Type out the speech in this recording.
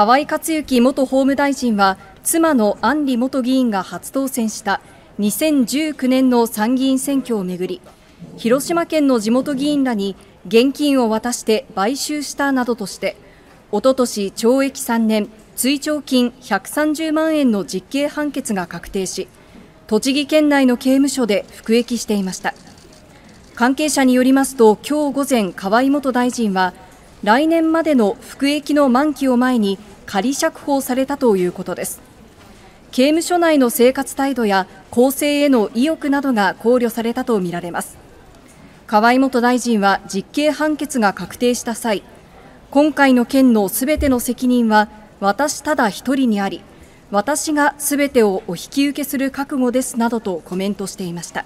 河井克行元法務大臣は、妻の案里元議員が初当選した2019年の参議院選挙をめぐり、広島県の地元議員らに現金を渡して買収したなどとして、おととし懲役3年、追徴金130万円の実刑判決が確定し、栃木県内の刑務所で服役していました。関係者によりますと、今日午前、河井元大臣は、来年までの服役の満期を前に仮釈放されたということです。刑務所内の生活態度や更生への意欲などが考慮されたとみられます。河井元大臣は実刑判決が確定した際、今回の件のすべての責任は私ただ一人にあり、私がすべてをお引き受けする覚悟ですなどとコメントしていました。